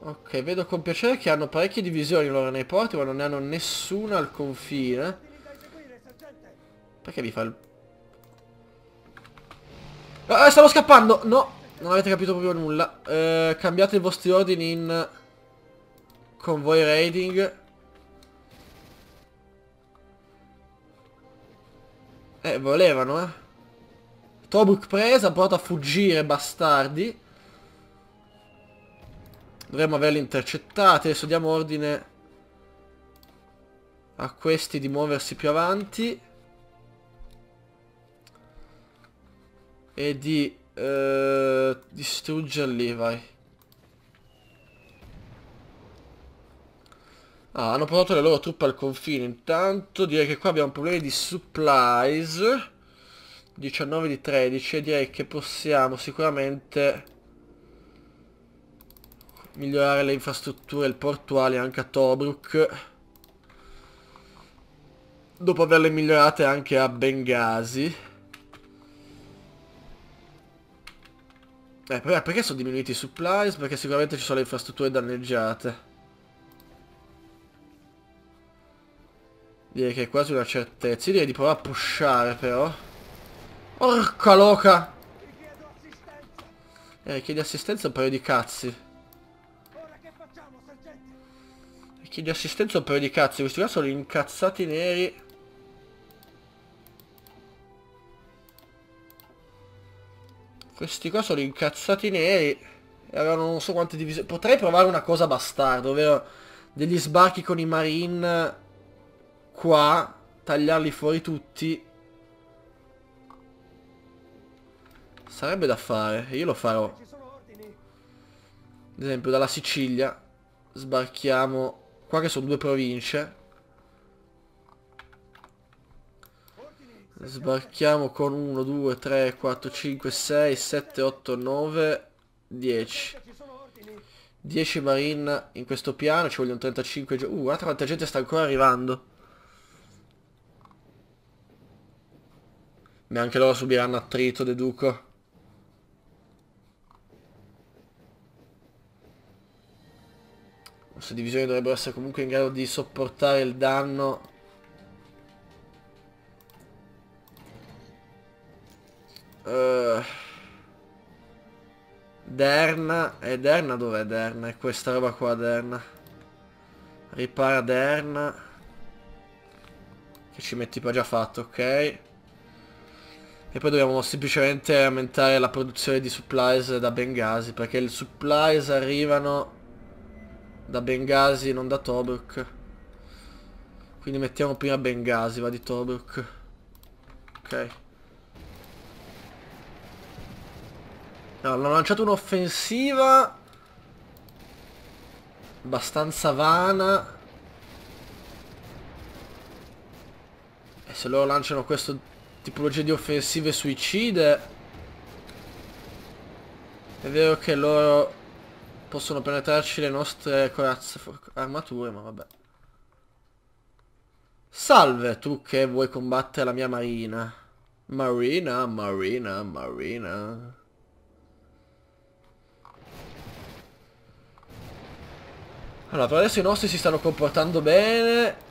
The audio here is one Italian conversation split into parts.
Ok, vedo con piacere che hanno parecchie divisioni loro nei porti, ma non ne hanno nessuna al confine. Perché mi fa il... Ah, stavo scappando! No, non avete capito proprio nulla. Cambiate i vostri ordini in... Convoy raiding. Volevano, eh. Tobruk presa, provate a fuggire, bastardi. Dovremmo averli intercettati. Adesso diamo ordine a questi di muoversi più avanti e di distruggerli, vai. Ah, hanno portato le loro truppe al confine. Intanto direi che qua abbiamo problemi di supplies. 19 di 13 e direi che possiamo sicuramente migliorare le infrastrutture, il portuale anche a Tobruk, dopo averle migliorate anche a Benghazi. Perché sono diminuiti i supplies? Perché sicuramente ci sono le infrastrutture danneggiate. Direi che è quasi una certezza. Io direi di provare a pushare, però. Orca loca! Richiedi assistenza un paio di cazzi. Chiedi assistenza un paio di cazzi, questi qua sono incazzati neri. Questi qua sono incazzati neri e avevano non so quante divisioni. Potrei provare una cosa bastarda, ovvero degli sbarchi con i marine qua, tagliarli fuori tutti. Sarebbe da fare, io lo farò. Ad esempio dalla Sicilia sbarchiamo qua, che sono due province. Sbarchiamo con 1, 2, 3, 4, 5, 6, 7, 8, 9, 10. 10 marine in questo piano, ci vogliono 35 giorni. Guarda quanta gente sta ancora arrivando. Neanche loro subiranno attrito, deduco. Le nostre divisioni dovrebbero essere comunque in grado di sopportare il danno. Derna. E Derna dov'è Derna? È questa roba qua Derna. Ripara Derna. Che ci metti qua già fatto, ok. E poi dobbiamo semplicemente aumentare la produzione di supplies da Benghazi, perché le supplies arrivano da Benghazi, non da Tobruk. Quindi mettiamo prima Benghazi, va di Tobruk. Ok. Allora, hanno lanciato un'offensiva abbastanza vana. E se loro lanciano questa tipologia di offensive suicide, è vero che loro possono penetrarci le nostre corazze, armature, ma vabbè. Salve, tu che vuoi combattere la mia marina. Marina. Allora, per adesso i nostri si stanno comportando bene.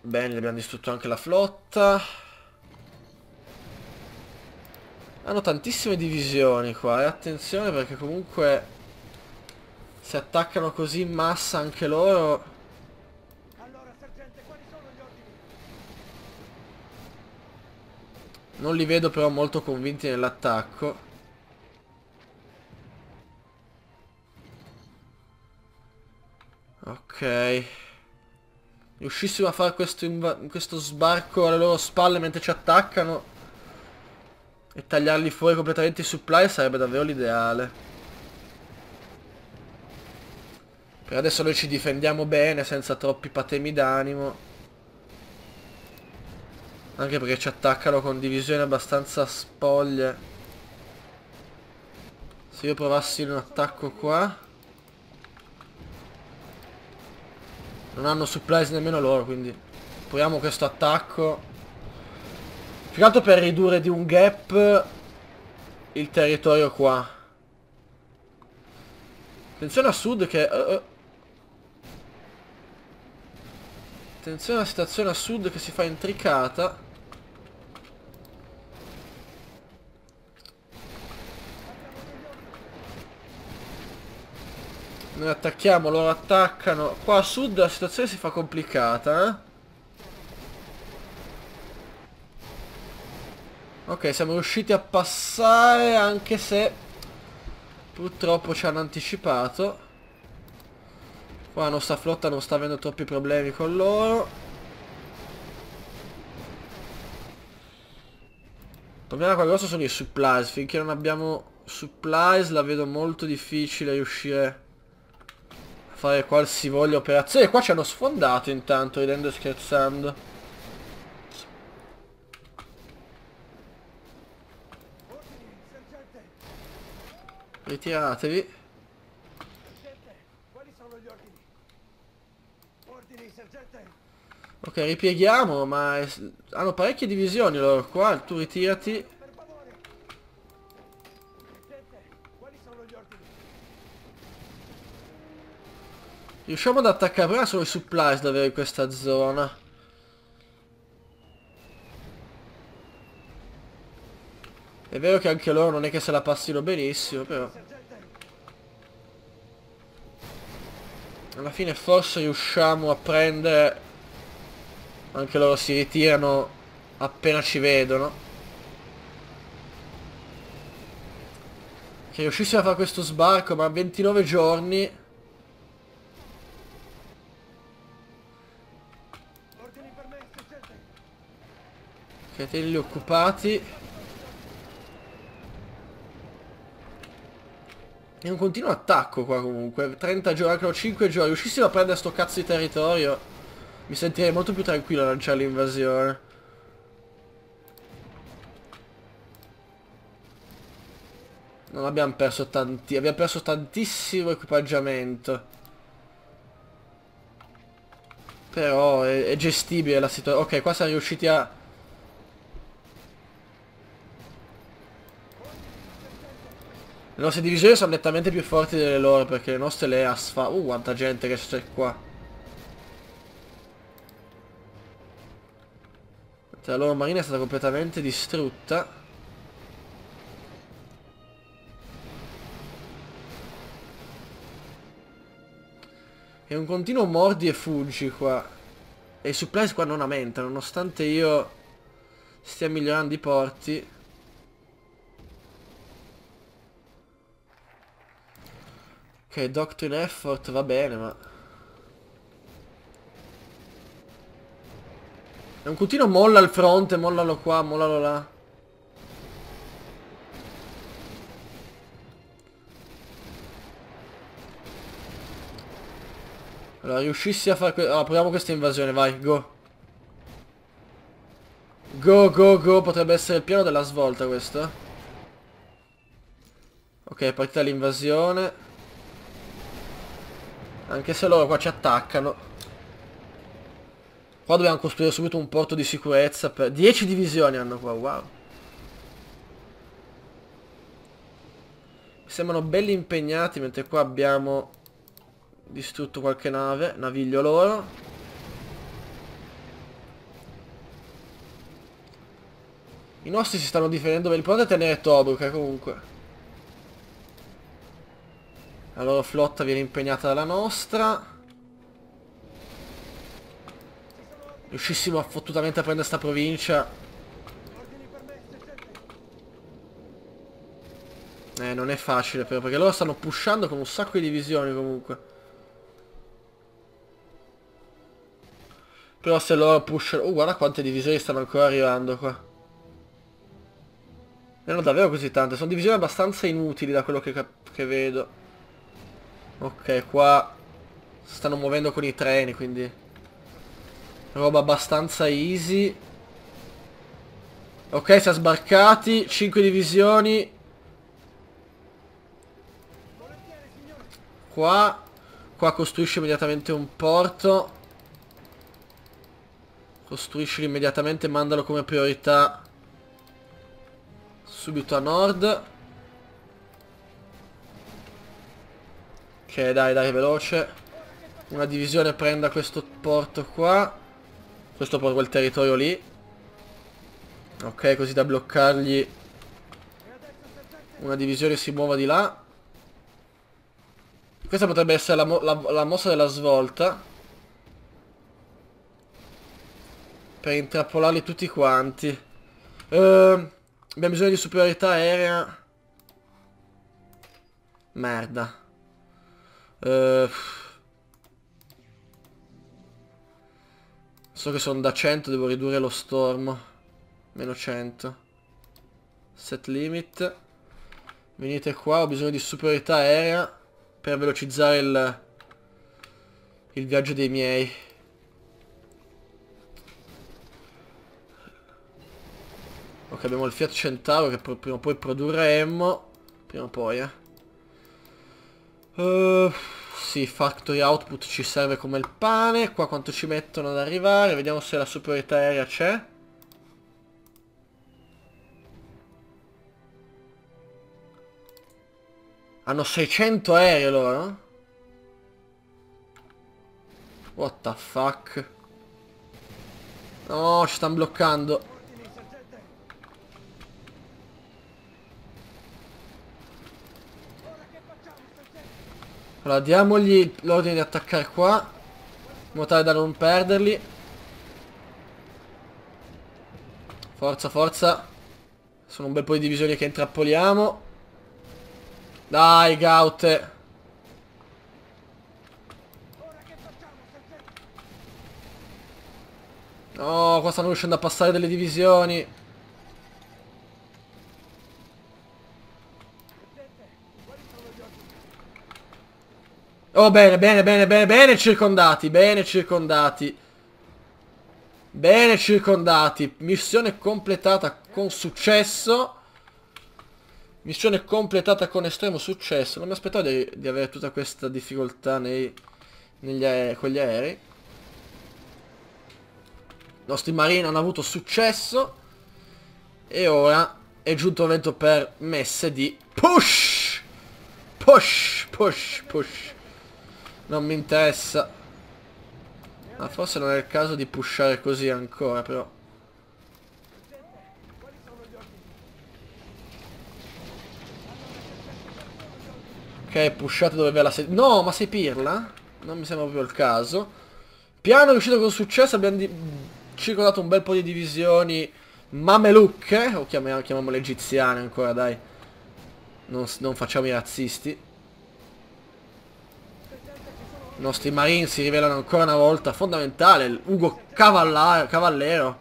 Bene, abbiamo distrutto anche la flotta. Hanno tantissime divisioni qua, e attenzione perché comunque se attaccano così in massa anche loro. Allora, sergente, quali sono gli ordini? Non li vedo però molto convinti nell'attacco. Ok. Riuscissimo a fare questo sbarco alle loro spalle mentre ci attaccano e tagliarli fuori completamente i supply sarebbe davvero l'ideale. Per adesso noi ci difendiamo bene senza troppi patemi d'animo, anche perché ci attaccano con divisioni abbastanza spoglie. Se io provassi un attacco qua, non hanno supplies nemmeno loro, quindi proviamo questo attacco. Più che altro per ridurre di un gap il territorio qua. Attenzione a sud che... Attenzione alla situazione a sud che si fa intricata. Noi attacchiamo, loro attaccano. Qua a sud la situazione si fa complicata, eh? Ok, siamo riusciti a passare anche se purtroppo ci hanno anticipato. Qua la nostra flotta non sta avendo troppi problemi con loro. Il problema qua grosso sono i supplies. Finché non abbiamo supplies la vedo molto difficile riuscire a fare qualsivoglia operazione. Qua ci hanno sfondato intanto, ridendo e scherzando. Ritiratevi. Ok, ripieghiamo, ma hanno parecchie divisioni loro qua, tu ritirati. Riusciamo ad attaccare prima solo i supplies da avere in questa zona. È vero che anche loro non è che se la passino benissimo, però... alla fine forse riusciamo a prendere... anche loro si ritirano appena ci vedono. Che riuscissimo a fare questo sbarco, ma a 29 giorni... che tenli occupati... è un continuo attacco qua comunque, 30 giorni, anche 5 giorni, riuscissimo a prendere sto cazzo di territorio, mi sentirei molto più tranquillo a lanciare l'invasione. Non abbiamo perso tanti, abbiamo perso tantissimo equipaggiamento. Però è gestibile la situazione, ok qua siamo riusciti a... le nostre divisioni sono nettamente più forti delle loro perché le nostre le asfa... quanta gente che c'è qua. La loro marina è stata completamente distrutta. È un continuo mordi e fuggi qua. E i supplies qua non aumentano, nonostante io stia migliorando i porti. Ok, Doctrine Effort va bene, ma... è un continuo molla al fronte, mollalo qua, mollalo là. Allora, riuscissi a fare... allora, proviamo questa invasione, vai, go. Go, go, go, potrebbe essere il piano della svolta questo. Ok, è partita l'invasione. Anche se loro qua ci attaccano. Qua dobbiamo costruire subito un porto di sicurezza per... 10 divisioni hanno qua, wow. Mi sembrano belli impegnati, mentre qua abbiamo distrutto qualche nave, naviglio loro. I nostri si stanno difendendo, ve li potete tenere Tobruk comunque. La loro flotta viene impegnata dalla nostra. Riuscissimo a fottutamente a prendere sta provincia. Non è facile però, perché loro stanno pushando con un sacco di divisioni comunque. Però se loro pushano... guarda quante divisioni stanno ancora arrivando qua. Ne hanno davvero così tante. Sono divisioni abbastanza inutili da quello che vedo. Ok, qua si stanno muovendo con i treni, quindi roba abbastanza easy. Ok, si è sbarcati, 5 divisioni. Qua costruisce immediatamente un porto. Costruiscilo immediatamente, mandalo come priorità subito a nord. Ok, dai, veloce. Una divisione prenda questo porto qua. Questo porto, quel territorio lì. Ok, così da bloccargli. Una divisione si muova di là. Questa potrebbe essere la mossa della svolta. Per intrappolarli tutti quanti. Abbiamo bisogno di superiorità aerea. Merda. So che sono da 100, devo ridurre lo stormo. Meno 100. Set limit. Venite qua, ho bisogno di superiorità aerea per velocizzare il viaggio dei miei. Ok, abbiamo il Fiat Centauro che prima o poi produrremo. Prima o poi, sì, factory output ci serve come il pane. Qua quanto ci mettono ad arrivare? Vediamo se la superiorità aerea c'è. Hanno 600 aerei loro? What the fuck? No, ci stanno bloccando. Allora, diamogli l'ordine di attaccare qua, in modo tale da non perderli. Forza, forza. Sono un bel po' di divisioni che intrappoliamo. Dai, gaute. No, qua stanno riuscendo a passare delle divisioni. Oh, bene, circondati. Missione completata con successo. Missione completata con estremo successo. Non mi aspettavo di avere tutta questa difficoltà con gli aerei. I nostri marini hanno avuto successo. E ora è giunto il momento per messe di push. Push. Non mi interessa. Ma forse non è il caso di pushare così ancora, però. Ok, pushate dove ve la sedete. No, ma sei pirla? Non mi sembra proprio il caso. Piano riuscito con successo, abbiamo circondato un bel po' di divisioni mamelucche. O chiamiamole egiziane ancora, dai. Non facciamo i razzisti. I nostri marini si rivelano ancora una volta fondamentale. Ugo Cavallero.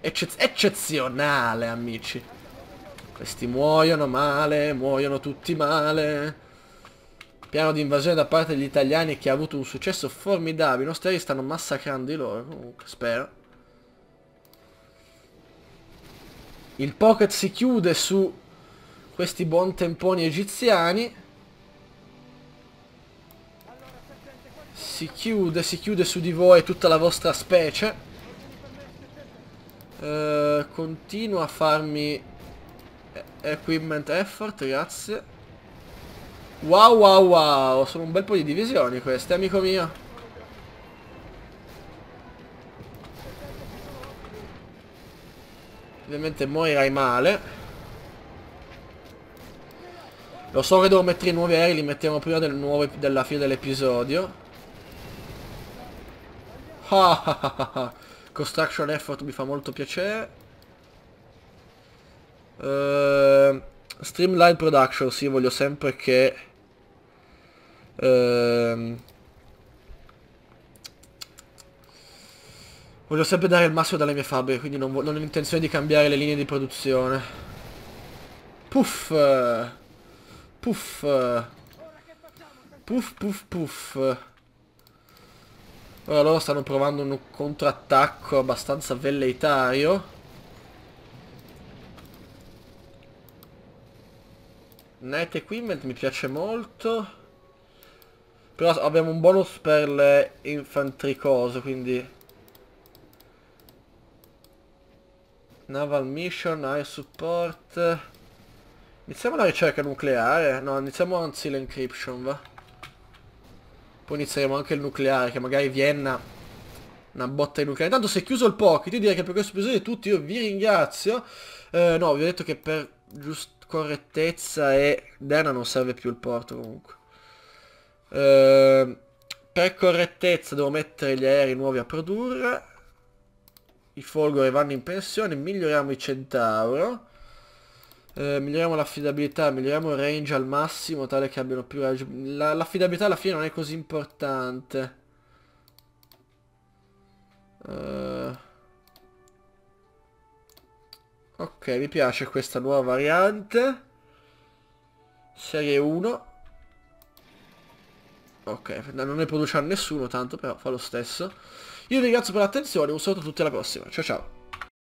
Eccezionale, amici. Questi muoiono male, muoiono tutti male. Piano di invasione da parte degli italiani che ha avuto un successo formidabile. I nostri aerei stanno massacrando i loro, comunque, spero. Il pocket si chiude su questi buontemponi egiziani. Si chiude su di voi tutta la vostra specie. Continua a farmi equipment effort, grazie. Wow, sono un bel po' di divisioni queste, amico mio. Ovviamente morirai male. Lo so che devo mettere i nuovi aerei, li mettiamo prima della fine dell'episodio. Construction effort mi fa molto piacere. Streamline production, sì, voglio sempre che... voglio sempre dare il massimo dalle mie fabbriche, quindi non ho intenzione di cambiare le linee di produzione. Puff. Ora loro stanno provando un contrattacco abbastanza velleitario. Net equipment mi piace molto. Però abbiamo un bonus per le infantry cose, quindi naval mission, air support. Iniziamo la ricerca nucleare. No, iniziamo anzi l'encryption, va. Poi inizieremo anche il nucleare, che magari Vienna, una botta di nucleare. Intanto si è chiuso il pocket, io direi che per questo episodio è tutto, io vi ringrazio. No, vi ho detto che per correttezza e Derna non serve più il porto comunque. Per correttezza devo mettere gli aerei nuovi a produrre. I folgori vanno in pensione, miglioriamo i Centauro. Miglioriamo l'affidabilità, miglioriamo il range al massimo tale che abbiano più range. L'affidabilità alla fine non è così importante. Ok, mi piace questa nuova variante. Serie 1. Ok, non ne produce nessuno tanto, però fa lo stesso. Io vi ringrazio per l'attenzione, un saluto a tutti, alla prossima. Ciao ciao.